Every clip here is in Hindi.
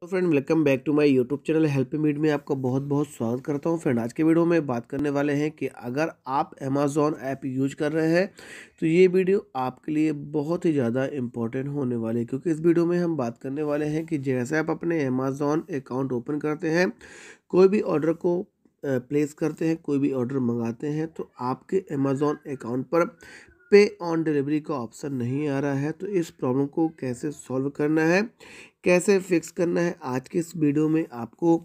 तो friend welcome back to my YouTube channel help meet में आपका बहुत बहुत स्वागत करता हूं। फ्रेंड आज के वीडियो में बात करने वाले हैं कि अगर आप अमेज़ॉन ऐप यूज कर रहे हैं तो ये वीडियो आपके लिए बहुत ही ज़्यादा इम्पोर्टेंट होने वाली है, क्योंकि इस वीडियो में हम बात करने वाले हैं कि जैसे आप अपने अमेज़ॉन अकाउंट ओपन करते हैं, कोई भी ऑर्डर को प्लेस करते हैं, कोई भी ऑर्डर मंगाते हैं तो आपके अमेज़ॉन अकाउंट पर पे ऑन डिलीवरी का ऑप्शन नहीं आ रहा है। तो इस प्रॉब्लम को कैसे सॉल्व करना है, कैसे फिक्स करना है, आज के इस वीडियो में आपको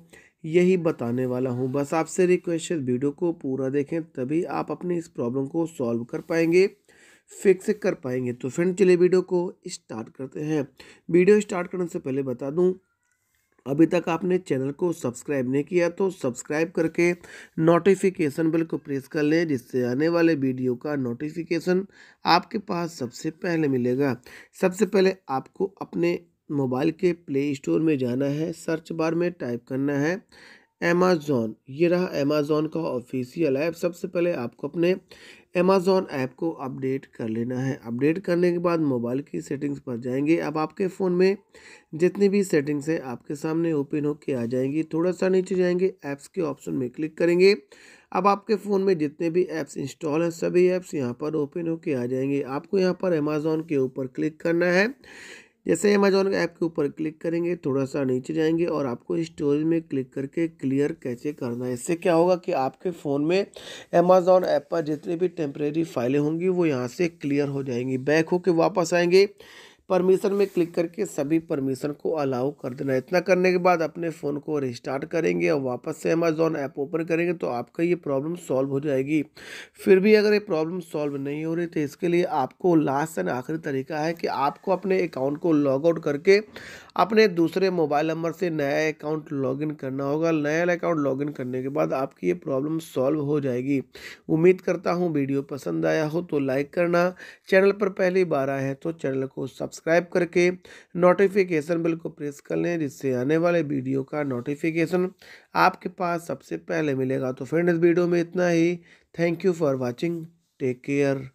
यही बताने वाला हूं। बस आपसे रिक्वेस्ट है वीडियो को पूरा देखें, तभी आप अपनी इस प्रॉब्लम को सॉल्व कर पाएंगे, फिक्स कर पाएंगे। तो फ्रेंड चलिए वीडियो को स्टार्ट करते हैं। वीडियो स्टार्ट करने से पहले बता दूँ, अभी तक आपने चैनल को सब्सक्राइब नहीं किया तो सब्सक्राइब करके नोटिफिकेशन बेल को प्रेस कर लें, जिससे आने वाले वीडियो का नोटिफिकेशन आपके पास सबसे पहले मिलेगा। सबसे पहले आपको अपने मोबाइल के प्ले स्टोर में जाना है, सर्च बार में टाइप करना है अमेज़ॉन। ये रहा अमेज़ॉन का ऑफिशियल ऐप। सबसे पहले आपको अपने अमेज़ॉन ऐप को अपडेट कर लेना है। अपडेट करने के बाद मोबाइल की सेटिंग्स पर जाएंगे। अब आपके फ़ोन में जितनी भी सेटिंग्स है आपके सामने ओपन होके आ जाएंगी। थोड़ा सा नीचे जाएंगे, ऐप्स के ऑप्शन में क्लिक करेंगे। अब आपके फ़ोन में जितने भी ऐप्स इंस्टॉल हैं सभी ऐप्स यहाँ पर ओपन होके आ जाएंगे। आपको यहाँ पर अमेज़ॉन के ऊपर क्लिक करना है। जैसे अमेज़ॉन ऐप के ऊपर क्लिक करेंगे, थोड़ा सा नीचे जाएंगे और आपको स्टोरेज में क्लिक करके क्लियर कैसे करना है। इससे क्या होगा कि आपके फ़ोन में अमेज़ॉन ऐप पर जितनी भी टेम्परेरी फाइलें होंगी वो यहाँ से क्लियर हो जाएंगी। बैक होके वापस आएंगे, परमिशन में क्लिक करके सभी परमिशन को अलाउ कर देना है। इतना करने के बाद अपने फ़ोन को रिस्टार्ट करेंगे और वापस से अमेज़ॉन ऐप ओपन करेंगे तो आपका ये प्रॉब्लम सॉल्व हो जाएगी। फिर भी अगर ये प्रॉब्लम सॉल्व नहीं हो रही तो इसके लिए आपको लास्ट एंड आखिरी तरीका है कि आपको अपने अकाउंट को लॉग आउट करके अपने दूसरे मोबाइल नंबर से नया अकाउंट लॉगिन करना होगा। नया अकाउंट लॉगिन करने के बाद आपकी ये प्रॉब्लम सॉल्व हो जाएगी। उम्मीद करता हूँ वीडियो पसंद आया हो तो लाइक करना। चैनल पर पहली बार आए हैं तो चैनल को सब्सक्राइब करके नोटिफिकेशन बेल को प्रेस कर लें, जिससे आने वाले वीडियो का नोटिफिकेशन आपके पास सबसे पहले मिलेगा। तो फ्रेंड इस वीडियो में इतना ही। Thank you for watching, take care.